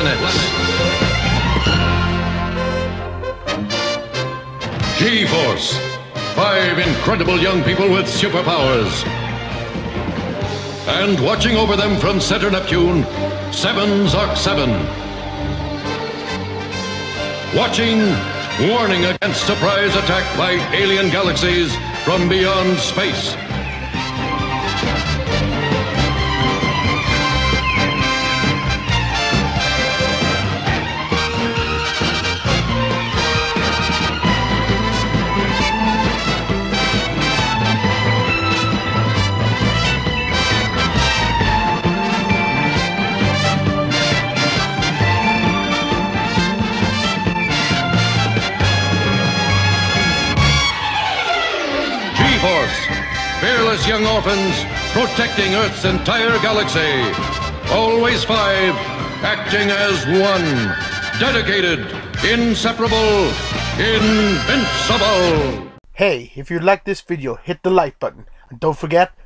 planets. G-Force, 5 incredible young people with superpowers. And watching over them from Center Neptune, 7 Zark 7. Watching, warning against surprise attack by alien galaxies from beyond space. Force, fearless young orphans protecting Earth's entire galaxy. Always 5, acting as one. Dedicated, inseparable, invincible. Hey, if you like this video, hit the like button. And don't forget,